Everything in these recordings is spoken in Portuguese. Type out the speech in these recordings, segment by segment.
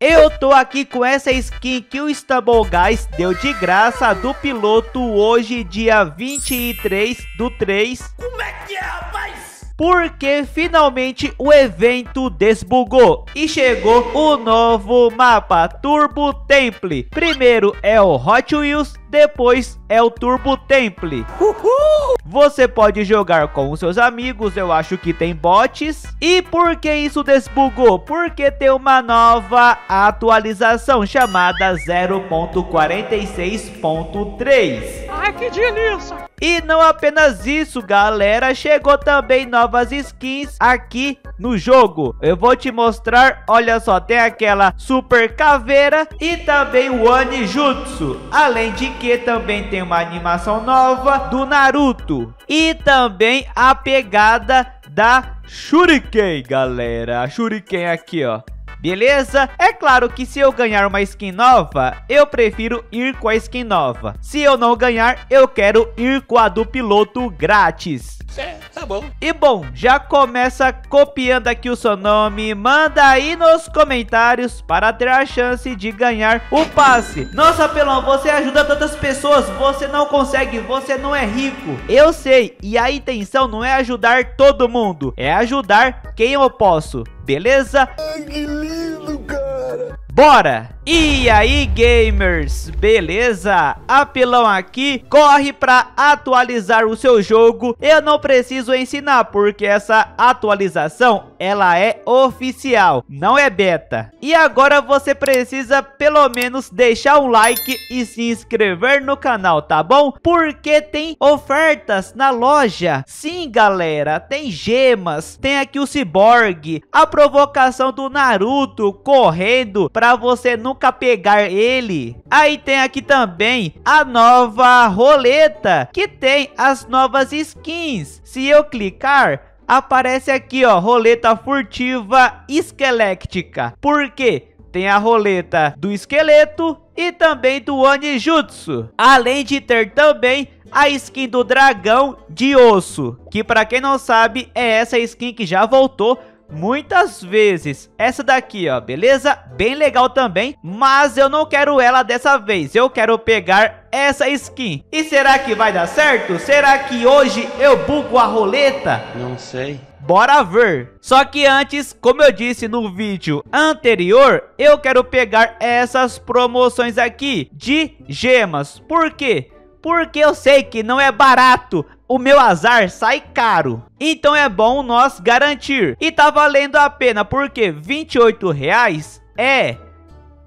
Eu tô aqui com essa skin que o Stumble Guys deu de graça do piloto hoje, dia 23/3. Como é que é, rapaz? Porque finalmente o evento desbugou e chegou o novo mapa, Turbo Temple. Primeiro é o Hot Wheels, depois é o Turbo Temple. Uhul! Você pode jogar com os seus amigos, eu acho que tem bots. E por que isso desbugou? Porque tem uma nova atualização chamada 0.46.3. Ai, que delícia! E não apenas isso, galera, chegou também novas skins aqui no jogo. Eu vou te mostrar, olha só, tem aquela super caveira e também o Onijutsu. Além de que também tem uma animação nova do Naruto. E também a pegada da Shuriken, galera. A Shuriken aqui, ó. Beleza? É claro que se eu ganhar uma skin nova, eu prefiro ir com a skin nova. Se eu não ganhar, eu quero ir com a do piloto grátis. É, tá bom. E bom, já começa copiando aqui o seu nome. Manda aí nos comentários para ter a chance de ganhar o passe. Nossa, Pelão, você ajuda tantas pessoas. Você não consegue, você não é rico. Eu sei, e a intenção não é ajudar todo mundo. É ajudar quem eu posso. Beleza? Ai, que lindo, cara! Bora! E aí, gamers? Beleza? Apelão aqui, corre pra atualizar o seu jogo. Eu não preciso ensinar, porque essa atualização, ela é oficial, não é beta. E agora você precisa, pelo menos, deixar um like e se inscrever no canal, tá bom? Porque tem ofertas na loja. Sim, galera, tem gemas, tem aqui o ciborgue, a provocação do Naruto correndo pra você nunca pegar ele. Aí tem aqui também a nova roleta que tem as novas skins. Se eu clicar, aparece aqui, ó, roleta furtiva esquelética. Por quê? Tem a roleta do esqueleto e também do Onijutsu. Além de ter também a skin do dragão de osso, que pra quem não sabe é essa skin que já voltou muitas vezes, essa daqui, ó, beleza? Bem legal também, mas eu não quero ela dessa vez, eu quero pegar essa skin. E será que vai dar certo? Será que hoje eu bugo a roleta? Não sei. Bora ver. Só que antes, como eu disse no vídeo anterior, eu quero pegar essas promoções aqui de gemas. Por quê? Porque eu sei que não é barato. O meu azar sai caro. Então é bom nós garantir. E tá valendo a pena porque R$28 é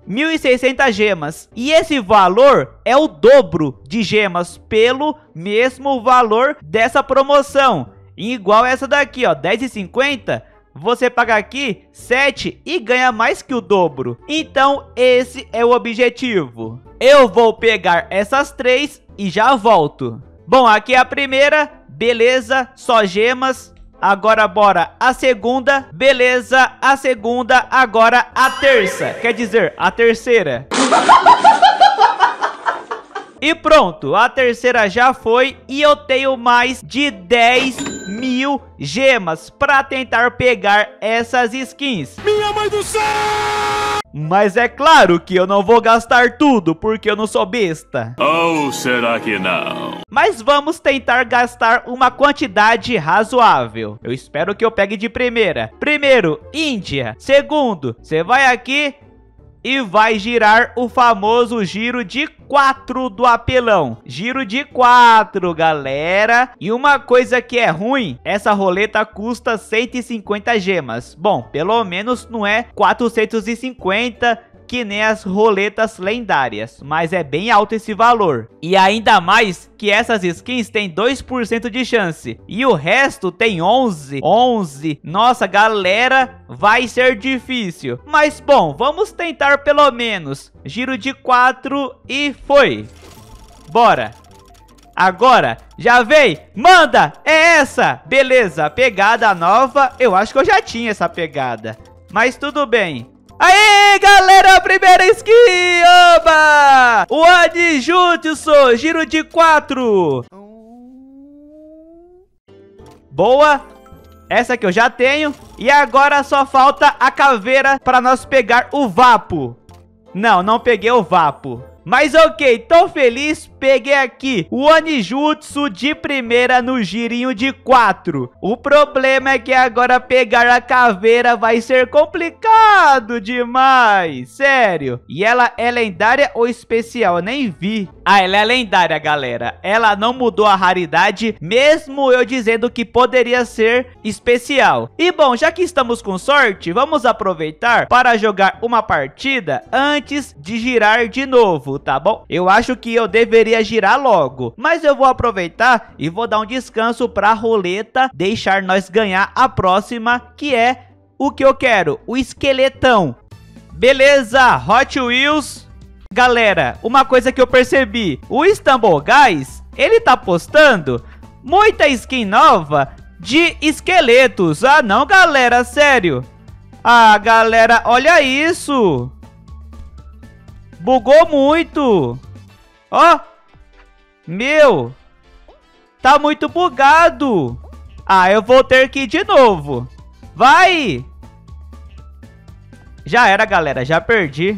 1.600 gemas. E esse valor é o dobro de gemas pelo mesmo valor dessa promoção. Igual essa daqui, ó, R$10,50. Você paga aqui 7 e ganha mais que o dobro. Então esse é o objetivo. Eu vou pegar essas três e já volto. Bom, aqui é a primeira, beleza, só gemas. Agora bora a segunda, beleza, a segunda, agora a terça, quer dizer, a terceira. E pronto, a terceira já foi e eu tenho mais de 10.000 gemas para tentar pegar essas skins. Minha mãe do céu! Mas é claro que eu não vou gastar tudo, porque eu não sou besta. Ou será que não? Mas vamos tentar gastar uma quantidade razoável. Eu espero que eu pegue de primeira. Primeiro, Índia. Segundo, você vai aqui e vai girar o famoso giro de 4 do apelão. Giro de 4, galera. E uma coisa que é ruim, essa roleta custa 150 gemas. Bom, pelo menos não é 450 que nem as roletas lendárias, mas é bem alto esse valor. E ainda mais que essas skins têm 2% de chance, e o resto tem 11. Nossa, galera, vai ser difícil. Mas bom, vamos tentar pelo menos. Giro de 4 e foi. Bora. Agora, já vem, manda, é essa. Beleza, pegada nova. Eu acho que eu já tinha essa pegada, mas tudo bem. Aê, galera, a primeira skin, oba! O Onijutsu, giro de 4. Boa, essa que eu já tenho. E agora só falta a caveira para nós pegar o Vapo. Não, não peguei o Vapo. Mas ok, tô feliz, peguei aqui o Onijutsu de primeira no girinho de 4. O problema é que agora pegar a caveira vai ser complicado demais, sério. E ela é lendária ou especial? Eu nem vi. Ah, ela é lendária, galera. Ela não mudou a raridade, mesmo eu dizendo que poderia ser especial. E bom, já que estamos com sorte, vamos aproveitar para jogar uma partida antes de girar de novo, tá bom? Eu acho que eu deveria girar logo, mas eu vou aproveitar e vou dar um descanso pra roleta deixar nós ganhar a próxima, que é o que eu quero, o esqueletão. Beleza, Hot Wheels. Galera, uma coisa que eu percebi, o Stumble Guys, ele tá postando muita skin nova de esqueletos. Ah não, galera, sério. Ah, galera, olha isso. Bugou muito. Ó. Meu. Tá muito bugado. Ah, eu vou ter que ir de novo. Vai. Já era, galera. Já perdi.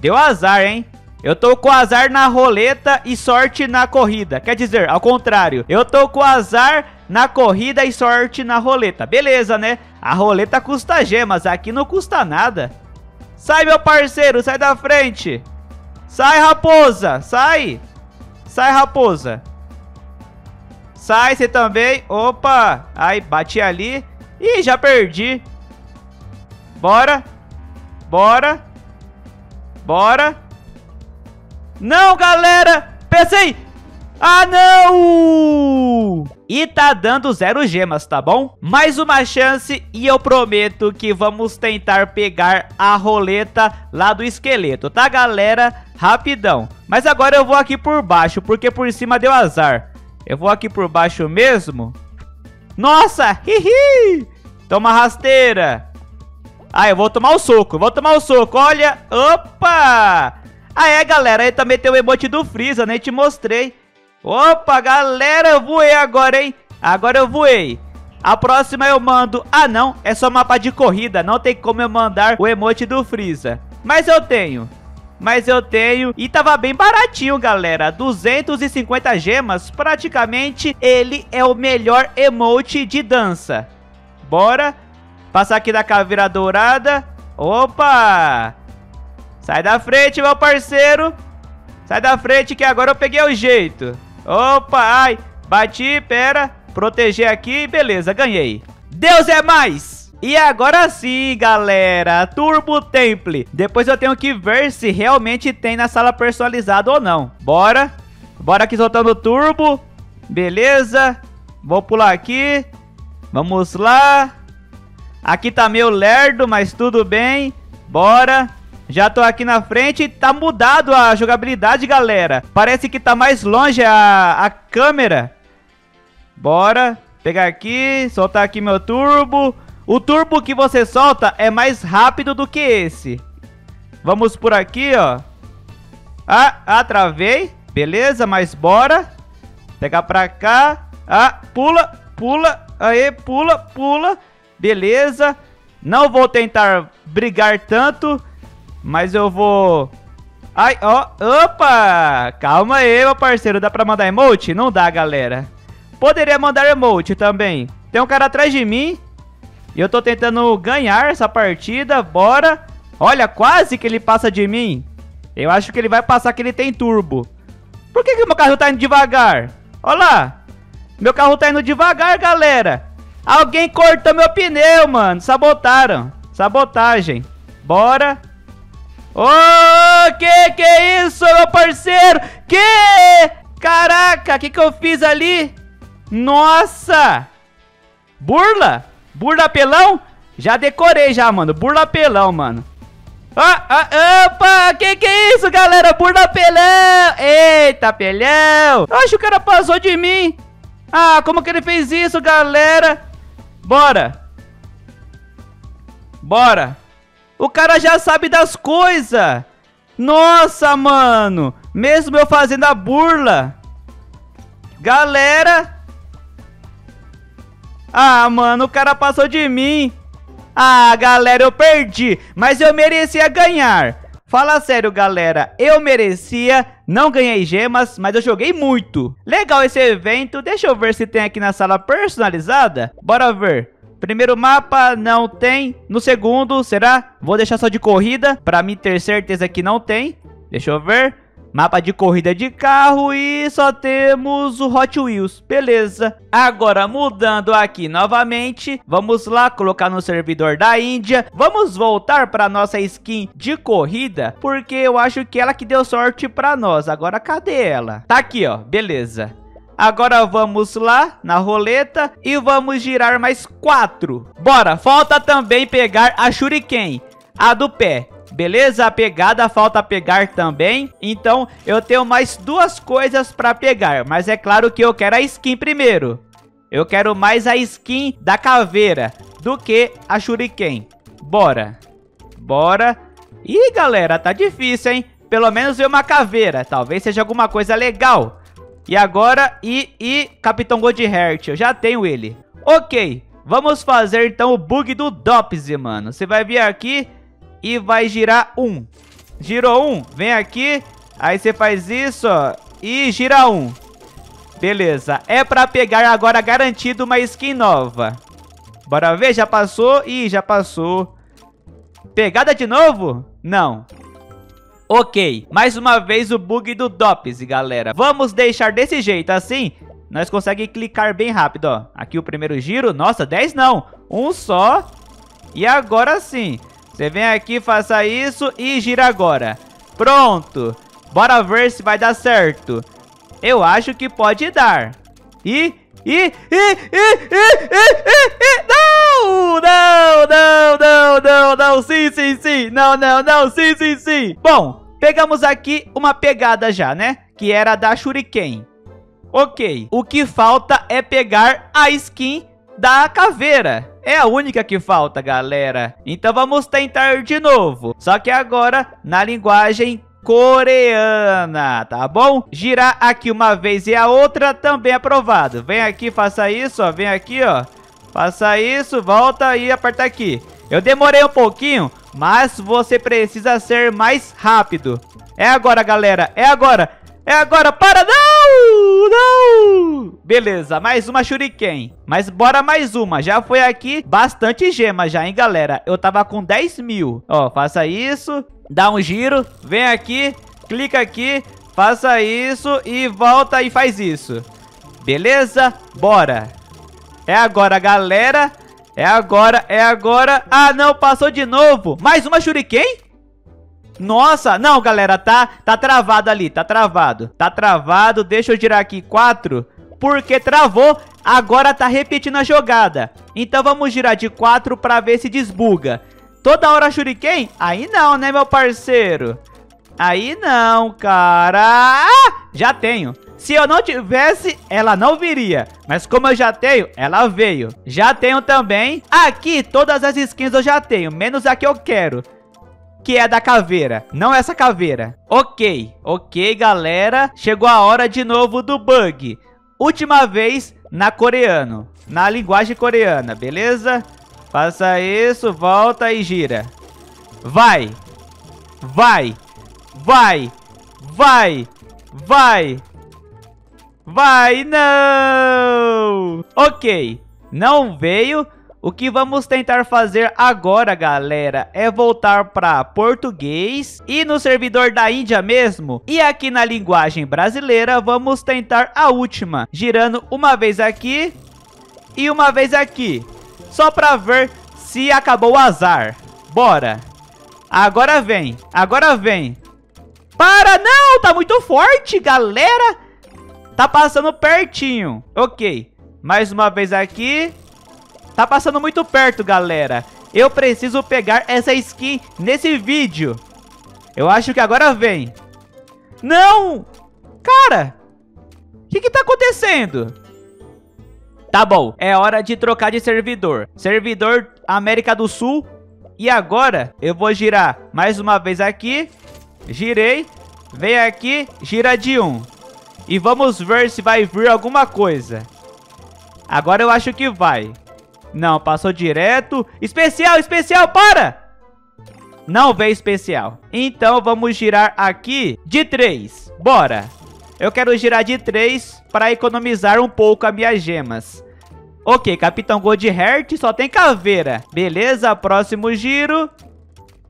Deu azar, hein? Eu tô com azar na roleta e sorte na corrida. Quer dizer, ao contrário. Eu tô com azar na corrida e sorte na roleta. Beleza, né? A roleta custa gemas. Aqui não custa nada. Sai, meu parceiro, sai da frente. Sai, raposa, sai. Sai, raposa. Sai, você também. Opa, aí, bati ali. Ih, já perdi. Bora. Bora. Bora. Não, galera. Pensei. Ah, não! E tá dando 0 gemas, tá bom? Mais uma chance e eu prometo que vamos tentar pegar a roleta lá do esqueleto, tá, galera? Rapidão. Mas agora eu vou aqui por baixo, porque por cima deu azar. Eu vou aqui por baixo mesmo. Nossa! Hihi! Toma rasteira. Ah, eu vou tomar o soco, olha. Opa! Ah, é, galera, aí também tem o emote do Freezer, nem te mostrei. Opa, galera, eu voei agora, hein? Agora eu voei. A próxima eu mando... Ah, não, é só mapa de corrida. Não tem como eu mandar o emote do Freeza. Mas eu tenho. E tava bem baratinho, galera. 250 gemas. Praticamente, ele é o melhor emote de dança. Bora. Passar aqui da caveira dourada. Opa. Sai da frente, meu parceiro. Sai da frente que agora eu peguei o jeito. Opa, ai, bati, pera, proteger aqui, beleza, ganhei. Deus é mais! E agora sim, galera, Turbo Temple. Depois eu tenho que ver se realmente tem na sala personalizada ou não. Bora, bora aqui soltando o turbo, beleza. Vou pular aqui, vamos lá. Aqui tá meio lerdo, mas tudo bem, bora. Já tô aqui na frente e tá mudado a jogabilidade, galera. Parece que tá mais longe a câmera. Bora. Pegar aqui, soltar aqui meu turbo. O turbo que você solta é mais rápido do que esse. Vamos por aqui, ó. Ah, travei. Beleza, mas bora. Pegar pra cá. Ah, pula, pula. Aê, pula, pula. Beleza. Não vou tentar brigar tanto. Mas eu vou... Ai, ó, opa! Calma aí, meu parceiro, dá pra mandar emote? Não dá, galera. Poderia mandar emote também. Tem um cara atrás de mim. E eu tô tentando ganhar essa partida, bora. Olha, quase que ele passa de mim. Eu acho que ele vai passar que ele tem turbo. Por que meu carro tá indo devagar? Olha lá. Meu carro tá indo devagar, galera. Alguém cortou meu pneu, mano. Sabotaram. Sabotagem. Bora. Oh, que é isso, meu parceiro? Que? Caraca, que eu fiz ali? Nossa! Burla? Burla Pelão? Já decorei já, mano. Burla Pelão, mano. Opa, que é isso, galera? Burla Pelão! Eita, Pelão! Acho que o cara passou de mim. Ah, como que ele fez isso, galera? Bora. Bora. O cara já sabe das coisas. Nossa, mano. Mesmo eu fazendo a burla. Galera. Ah, mano, o cara passou de mim. Ah, galera, eu perdi. Mas eu merecia ganhar. Fala sério, galera. Eu merecia. Não ganhei gemas, mas eu joguei muito. Legal esse evento. Deixa eu ver se tem aqui na sala personalizada. Bora ver. Primeiro mapa, não tem. No segundo, será? Vou deixar só de corrida, pra mim ter certeza que não tem. Deixa eu ver. Mapa de corrida de carro e só temos o Hot Wheels, beleza. Agora mudando aqui novamente, vamos lá colocar no servidor da Índia. Vamos voltar para nossa skin de corrida, porque eu acho que ela que deu sorte para nós. Agora cadê ela? Tá aqui ó, beleza. Agora vamos lá na roleta e vamos girar mais 4. Bora, falta também pegar a Shuriken, a do pé. Beleza, a pegada, falta pegar também. Então eu tenho mais 2 coisas pra pegar, mas é claro que eu quero a skin primeiro. Eu quero mais a skin da caveira do que a Shuriken. Bora, bora. Ih, galera, tá difícil, hein? Pelo menos veio uma caveira, talvez seja alguma coisa legal. E agora, Capitão Goldheart, eu já tenho ele. Ok, vamos fazer então o bug do Dopsy, mano. Você vai vir aqui e vai girar 1. Girou 1, vem aqui. Aí você faz isso, ó, e gira 1. Beleza, é pra pegar agora garantido uma skin nova. Bora ver, já passou. Ih, já passou. Pegada de novo? Não. Ok, mais uma vez o bug do Dopsy, galera. Vamos deixar desse jeito, assim nós conseguimos clicar bem rápido, ó. Aqui o primeiro giro, nossa, 10 não. 1 só. E agora sim. Você vem aqui, faça isso e gira agora. Pronto. Bora ver se vai dar certo. Eu acho que pode dar. Não! Não. Sim. Não. Sim. Bom, pegamos aqui uma pegada já, né? Que era da Shuriken. Ok. O que falta é pegar a skin da caveira. É a única que falta, galera. Então vamos tentar de novo. Só que agora na linguagem coreana, tá bom? Girar aqui uma vez e a outra também aprovado. Vem aqui, faça isso, ó. Vem aqui, ó. Faça isso, volta e aperta aqui. Eu demorei um pouquinho, mas você precisa ser mais rápido. É agora, galera. É agora. É agora. Para, não! Beleza, mais uma Shuriken. Mas bora mais uma. Já foi aqui bastante gema já, hein, galera? Eu tava com 10.000. Ó, faça isso. Dá um giro. Vem aqui. Clica aqui. Faça isso. E volta e faz isso. Beleza? Bora. É agora, galera. É agora, é agora. Ah, não. Passou de novo. Mais uma Shuriken? Nossa, não, galera, tá travado ali, tá travado, deixa eu girar aqui 4, porque travou, agora tá repetindo a jogada. Então vamos girar de 4 pra ver se desbuga. Toda hora Shuriken? Aí não, né, meu parceiro? Aí não, cara. Ah, já tenho. Se eu não tivesse, ela não viria. Mas como eu já tenho, ela veio. Já tenho também. Aqui, todas as skins eu já tenho, menos a que eu quero, que é da caveira, não essa caveira. Ok, galera. Chegou a hora de novo do bug. Última vez na coreano, na linguagem coreana, beleza? Faça isso, volta e gira. Vai, não! Ok, não veio. O que vamos tentar fazer agora, galera, é voltar para português e no servidor da Índia mesmo. E aqui na linguagem brasileira, vamos tentar a última, girando uma vez aqui e uma vez aqui, só para ver se acabou o azar. Bora. Agora vem. Para, não, tá muito forte, galera. Tá passando pertinho. Ok, mais uma vez aqui. Tá passando muito perto, galera. Eu preciso pegar essa skin nesse vídeo. Eu acho que agora vem. Não! Cara! O que tá acontecendo? Tá bom, é hora de trocar de servidor. Servidor América do Sul. E agora eu vou girar mais uma vez aqui. Girei. Vem aqui, gira de 1. E vamos ver se vai vir alguma coisa. Agora eu acho que vai. Não, passou direto. Especial, especial, para! Não veio especial. Então vamos girar aqui de 3. Bora. Eu quero girar de 3 para economizar um pouco as minhas gemas. Ok, Capitão Goldheart só tem caveira. Beleza, próximo giro.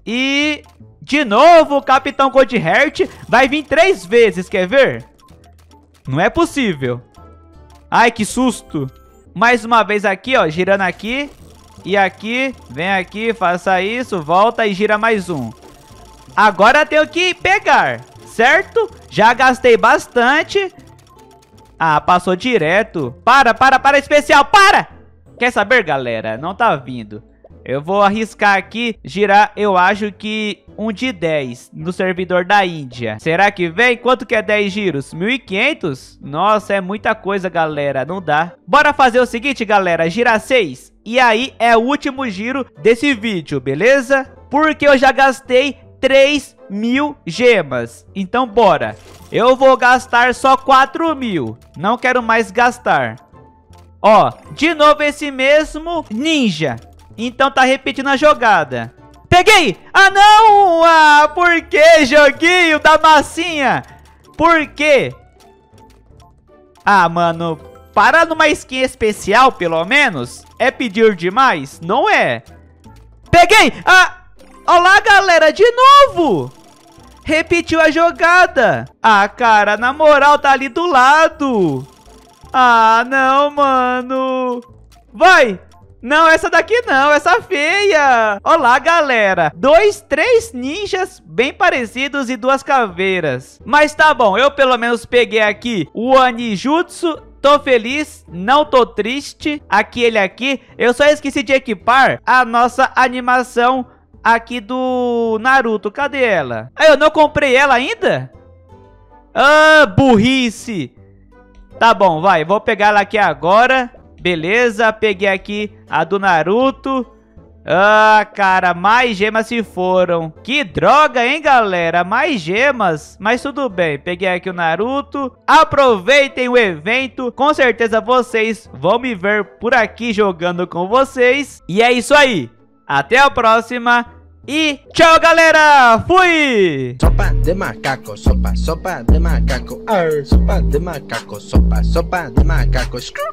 E... de novo, Capitão Goldheart vai vir 3 vezes, quer ver? Não é possível. Ai, que susto. Mais uma vez aqui, ó, girando aqui. E aqui, vem aqui, faça isso, volta e gira mais um. Agora tenho que pegar, certo? Já gastei bastante. Ah, passou direto. Para, especial, para! Quer saber, galera? Não tá vindo. Eu vou arriscar aqui, girar, eu acho que um de 10 no servidor da Índia. Será que vem? Quanto que é 10 giros? 1.500? Nossa, é muita coisa, galera, não dá. Bora fazer o seguinte, galera, girar 6. E aí é o último giro desse vídeo, beleza? Porque eu já gastei 3.000 gemas. Então bora. Eu vou gastar só 4.000. Não quero mais gastar. Ó, de novo esse mesmo ninja. Então tá repetindo a jogada. Peguei! Ah, não! Ah, por que, joguinho da massinha? Por quê? Ah, mano, parar numa skin especial, pelo menos? É pedir demais? Não é. Peguei! Ah! Olá, galera, de novo! Repetiu a jogada. Ah, cara, na moral, tá ali do lado. Ah, não, mano. Vai! Não, essa daqui não, essa feia. Olá, galera. 3 ninjas bem parecidos e 2 caveiras. Mas tá bom, eu pelo menos peguei aqui o Onijutsu. Tô feliz, não tô triste. Aquele aqui, eu só esqueci de equipar a nossa animação aqui do Naruto. Cadê ela? Ah, eu não comprei ela ainda? Ah, burrice. Tá bom, vai, vou pegar ela aqui agora. Beleza, peguei aqui a do Naruto. Ah, cara, mais gemas se foram. Que droga, hein, galera? Mais gemas, mas tudo bem. Peguei aqui o Naruto. Aproveitem o evento. Com certeza vocês vão me ver por aqui jogando com vocês. E é isso aí. Até a próxima. E tchau, galera! Fui! Sopa de macaco, sopa de macaco. Sopa de macaco, sopa de macaco.